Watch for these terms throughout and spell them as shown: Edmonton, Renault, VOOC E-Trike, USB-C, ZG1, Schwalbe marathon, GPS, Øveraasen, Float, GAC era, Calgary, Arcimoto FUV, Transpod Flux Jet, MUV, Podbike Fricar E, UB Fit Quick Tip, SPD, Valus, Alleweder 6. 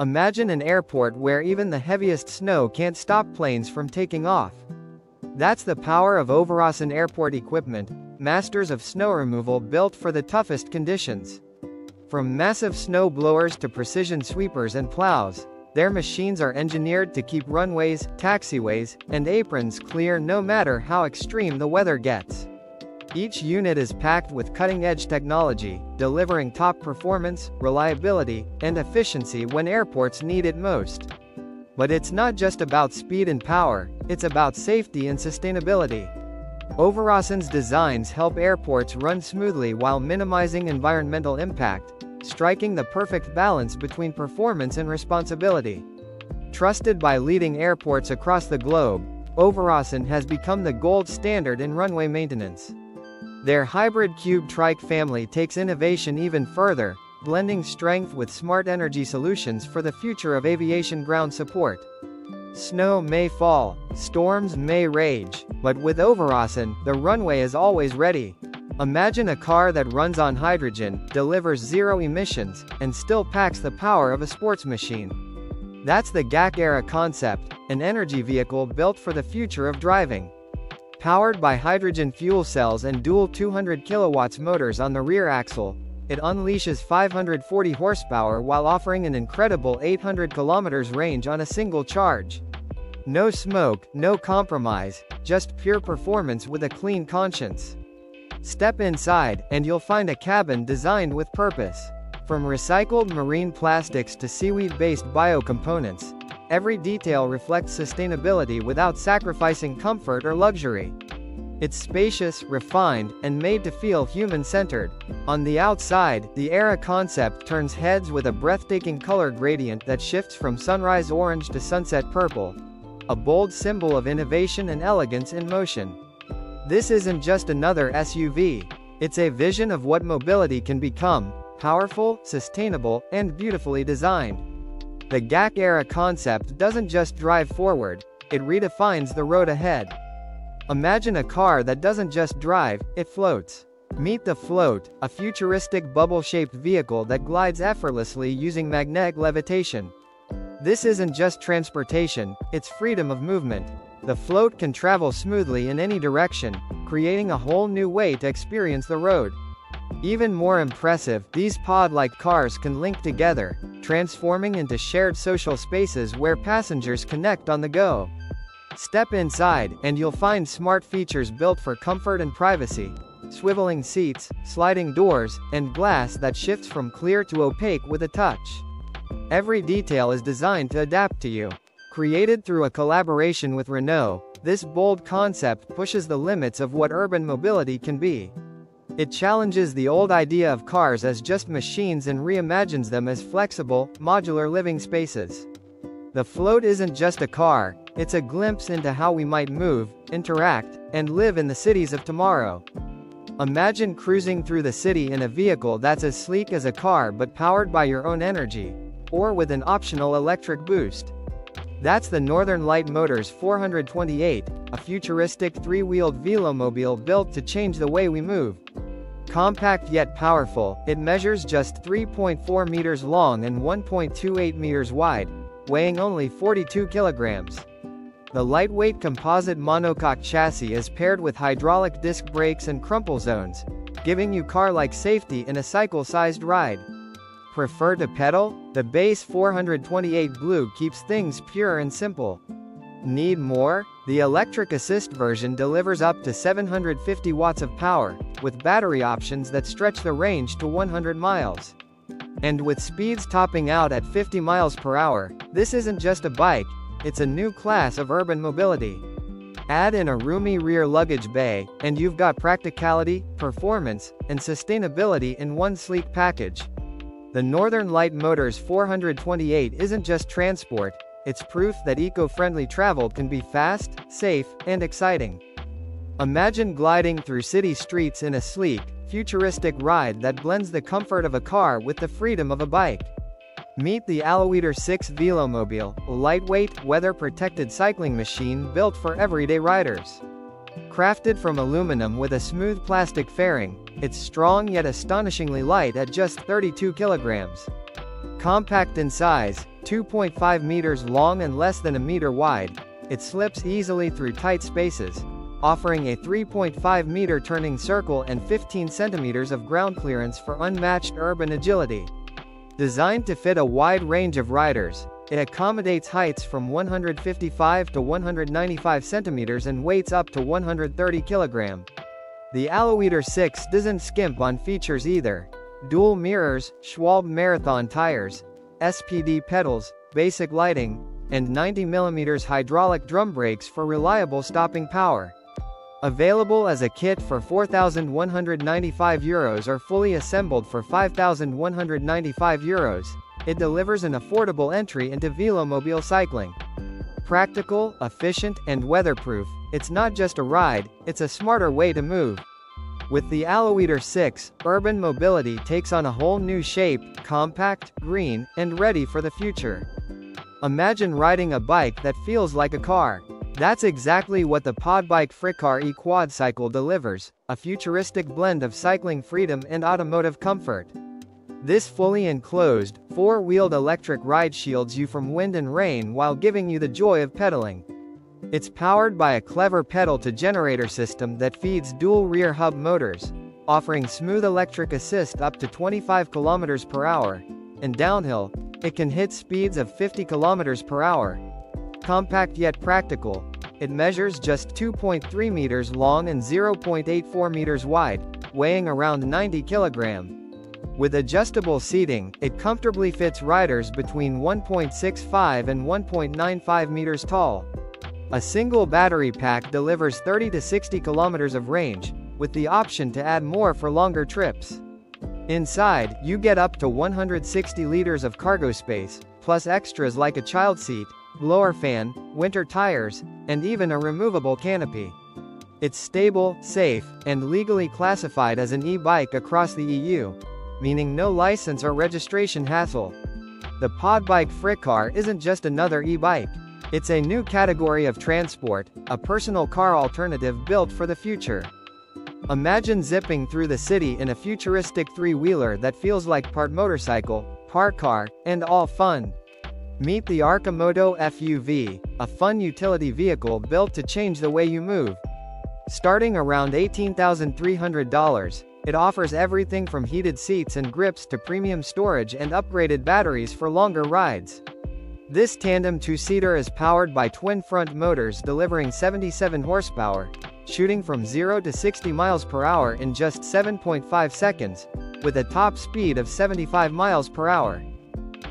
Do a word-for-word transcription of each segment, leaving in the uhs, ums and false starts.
Imagine an airport where even the heaviest snow can't stop planes from taking off. That's the power of Øveraasen airport equipment, masters of snow removal built for the toughest conditions. From massive snow blowers to precision sweepers and plows, their machines are engineered to keep runways, taxiways, and aprons clear no matter how extreme the weather gets. Each unit is packed with cutting-edge technology, delivering top performance, reliability, and efficiency when airports need it most. But it's not just about speed and power, it's about safety and sustainability. Øveraasen's designs help airports run smoothly while minimizing environmental impact, striking the perfect balance between performance and responsibility. Trusted by leading airports across the globe, Øveraasen has become the gold standard in runway maintenance. Their hybrid cube-trike family takes innovation even further, blending strength with smart energy solutions for the future of aviation ground support. Snow may fall, storms may rage, but with Øveraasen, the runway is always ready. Imagine a car that runs on hydrogen, delivers zero emissions, and still packs the power of a sports machine. That's the G A C era concept, an energy vehicle built for the future of driving. Powered by hydrogen fuel cells and dual two hundred kilowatts motors on the rear axle, it unleashes five hundred forty horsepower while offering an incredible eight hundred kilometers range on a single charge. No smoke, no compromise, just pure performance with a clean conscience. Step inside, and you'll find a cabin designed with purpose. From recycled marine plastics to seaweed-based biocomponents, every detail reflects sustainability without sacrificing comfort or luxury. It's spacious, refined, and made to feel human-centered. On the outside, the era concept turns heads with a breathtaking color gradient that shifts from sunrise orange to sunset purple, a bold symbol of innovation and elegance in motion. This isn't just another S U V. It's a vision of what mobility can become, powerful, sustainable, and beautifully designed. The G A C era concept doesn't just drive forward, it redefines the road ahead. Imagine a car that doesn't just drive, it floats. Meet the Float, a futuristic bubble-shaped vehicle that glides effortlessly using magnetic levitation. This isn't just transportation, it's freedom of movement. The Float can travel smoothly in any direction, creating a whole new way to experience the road. Even more impressive, these pod-like cars can link together, transforming into shared social spaces where passengers connect on the go. Step inside, and you'll find smart features built for comfort and privacy: swiveling seats, sliding doors, and glass that shifts from clear to opaque with a touch. Every detail is designed to adapt to you. Created through a collaboration with Renault, this bold concept pushes the limits of what urban mobility can be. It challenges the old idea of cars as just machines and reimagines them as flexible, modular living spaces. The Float isn't just a car, it's a glimpse into how we might move, interact, and live in the cities of tomorrow. Imagine cruising through the city in a vehicle that's as sleek as a car but powered by your own energy, or with an optional electric boost. That's the Northern Light Motors four twenty-eight, a futuristic three-wheeled velomobile built to change the way we move. Compact yet powerful, it measures just three point four meters long and one point two eight meters wide, weighing only forty-two kilograms. The lightweight composite monocoque chassis is paired with hydraulic disc brakes and crumple zones, giving you car-like safety in a cycle-sized ride. Prefer to pedal? The base four twenty-eight Blue keeps things pure and simple. Need more? The electric assist version delivers up to seven hundred fifty watts of power, with battery options that stretch the range to one hundred miles. And with speeds topping out at fifty miles per hour, this isn't just a bike, it's a new class of urban mobility. Add in a roomy rear luggage bay, and you've got practicality, performance, and sustainability in one sleek package. The Northern Light Motors four twenty-eight isn't just transport, it's proof that eco-friendly travel can be fast, safe, and exciting. Imagine gliding through city streets in a sleek, futuristic ride that blends the comfort of a car with the freedom of a bike. Meet the Alleweder six Velomobile, a lightweight, weather-protected cycling machine built for everyday riders. Crafted from aluminum with a smooth plastic fairing, it's strong yet astonishingly light at just thirty-two kilograms. Compact in size, two point five meters long and less than a meter wide, it slips easily through tight spaces, offering a three point five meter turning circle and fifteen centimeters of ground clearance for unmatched urban agility. Designed to fit a wide range of riders, it accommodates heights from one hundred fifty-five to one hundred ninety-five centimeters and weights up to one hundred thirty kilograms. The Alleweder six doesn't skimp on features either. Dual mirrors, Schwalbe marathon tires, S P D pedals, basic lighting, and ninety millimeter hydraulic drum brakes for reliable stopping power. Available as a kit for four thousand one hundred ninety-five euros or fully assembled for five thousand one hundred ninety-five euros, it delivers an affordable entry into velomobile cycling. Practical, efficient, and weatherproof, it's not just a ride, it's a smarter way to move. With the Alleweder six, urban mobility takes on a whole new shape, compact, green, and ready for the future. Imagine riding a bike that feels like a car. That's exactly what the Podbike Fricar E quad cycle delivers, a futuristic blend of cycling freedom and automotive comfort. This fully enclosed, four-wheeled electric ride shields you from wind and rain while giving you the joy of pedaling. It's powered by a clever pedal-to-generator system that feeds dual rear hub motors, offering smooth electric assist up to twenty-five kilometers per hour, and downhill, it can hit speeds of fifty kilometers per hour. Compact yet practical, it measures just two point three meters long and zero point eight four meters wide, weighing around ninety kilograms. With adjustable seating, it comfortably fits riders between one point six five and one point nine five meters tall. A single battery pack delivers thirty to sixty kilometers of range, with the option to add more for longer trips. Inside, you get up to one hundred sixty liters of cargo space, plus extras like a child seat, blower fan, winter tires, and even a removable canopy. It's stable, safe, and legally classified as an e-bike across the E U, meaning no license or registration hassle. The Podbike Fricar isn't just another e-bike. It's a new category of transport, a personal car alternative built for the future. Imagine zipping through the city in a futuristic three-wheeler that feels like part motorcycle, part car, and all fun. Meet the Arcimoto F U V, a fun utility vehicle built to change the way you move. Starting around eighteen thousand three hundred dollars, it offers everything from heated seats and grips to premium storage and upgraded batteries for longer rides. This tandem two-seater is powered by twin front motors delivering seventy-seven horsepower, shooting from zero to sixty miles per hour in just seven point five seconds, with a top speed of seventy-five miles per hour.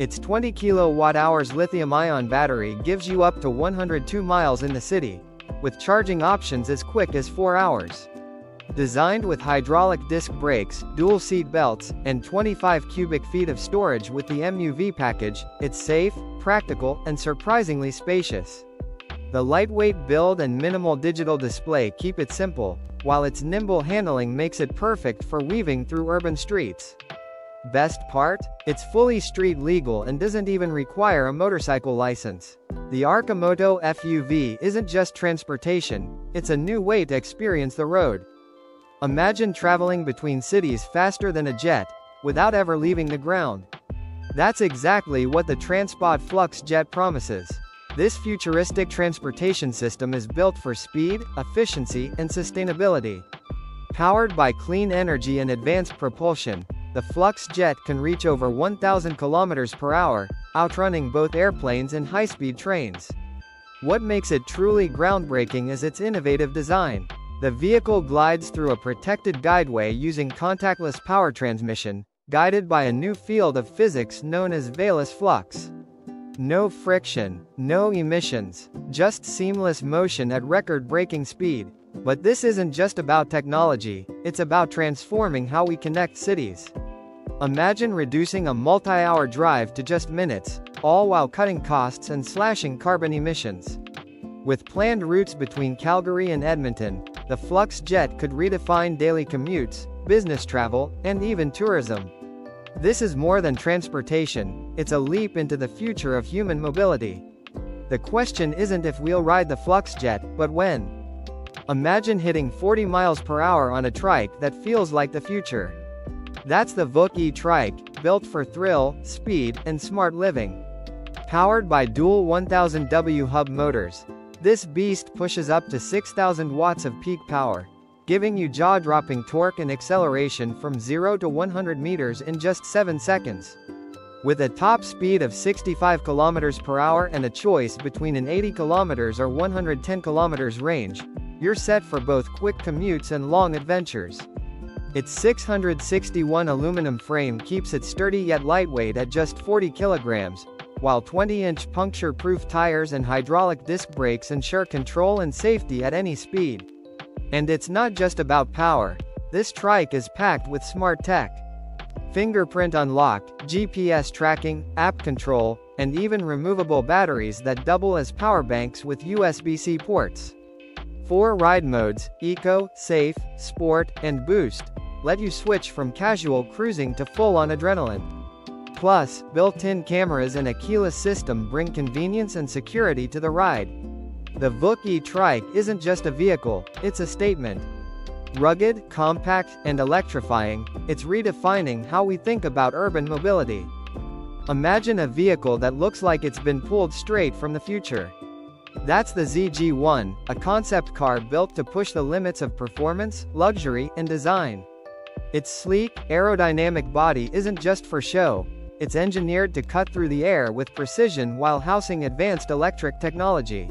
Its twenty kilowatt hours lithium-ion battery gives you up to one hundred two miles in the city, with charging options as quick as four hours. Designed with hydraulic disc brakes, dual seat belts, and twenty-five cubic feet of storage with the M U V package, it's safe, practical, and surprisingly spacious. The lightweight build and minimal digital display keep it simple, while its nimble handling makes it perfect for weaving through urban streets. Best part? It's fully street legal and doesn't even require a motorcycle license. The Arcimoto F U V isn't just transportation, it's a new way to experience the road. Imagine traveling between cities faster than a jet, without ever leaving the ground. That's exactly what the Transpod Flux Jet promises. This futuristic transportation system is built for speed, efficiency, and sustainability. Powered by clean energy and advanced propulsion, the Flux Jet can reach over one thousand kilometers per hour, outrunning both airplanes and high-speed trains. What makes it truly groundbreaking is its innovative design. The vehicle glides through a protected guideway using contactless power transmission, guided by a new field of physics known as Valus flux. No friction, no emissions, just seamless motion at record-breaking speed. But this isn't just about technology, it's about transforming how we connect cities. Imagine reducing a multi-hour drive to just minutes, all while cutting costs and slashing carbon emissions. With planned routes between Calgary and Edmonton, the Flux Jet could redefine daily commutes, business travel, and even tourism. This is more than transportation, it's a leap into the future of human mobility. The question isn't if we'll ride the Flux Jet, but when. Imagine hitting forty miles per hour on a trike that feels like the future. That's the VOOC E-Trike, built for thrill, speed, and smart living. Powered by dual one thousand watt hub motors, this beast pushes up to six thousand watts of peak power, giving you jaw-dropping torque and acceleration from zero to one hundred meters in just seven seconds. With a top speed of sixty-five kilometers per hour and a choice between an eighty kilometers or one hundred ten kilometers range, you're set for both quick commutes and long adventures. Its six hundred sixty-one aluminum frame keeps it sturdy yet lightweight at just forty kilograms, while twenty-inch puncture-proof tires and hydraulic disc brakes ensure control and safety at any speed. And it's not just about power. This trike is packed with smart tech. Fingerprint unlock, G P S tracking, app control, and even removable batteries that double as power banks with U S B C ports. Four ride modes, Eco, Safe, Sport, and Boost, let you switch from casual cruising to full-on adrenaline. Plus, built-in cameras and a keyless system bring convenience and security to the ride. The VOOC E-Trike isn't just a vehicle, it's a statement. Rugged, compact, and electrifying, it's redefining how we think about urban mobility. Imagine a vehicle that looks like it's been pulled straight from the future. That's the Z G one, a concept car built to push the limits of performance, luxury, and design. Its sleek, aerodynamic body isn't just for show, it's engineered to cut through the air with precision while housing advanced electric technology.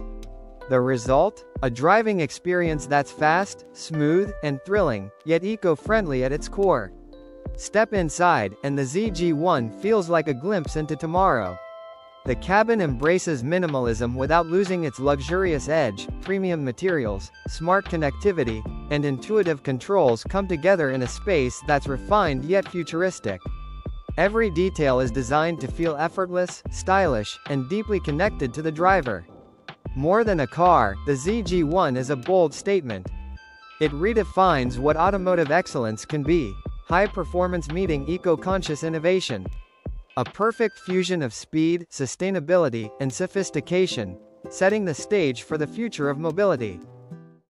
The result? A driving experience that's fast, smooth, and thrilling, yet eco-friendly at its core. Step inside, and the Z G one feels like a glimpse into tomorrow. The cabin embraces minimalism without losing its luxurious edge. Premium materials, smart connectivity, and intuitive controls come together in a space that's refined yet futuristic. Every detail is designed to feel effortless, stylish, and deeply connected to the driver. More than a car, the Z G one is a bold statement. It redefines what automotive excellence can be. High performance meeting eco-conscious innovation. A perfect fusion of speed, sustainability, and sophistication, setting the stage for the future of mobility.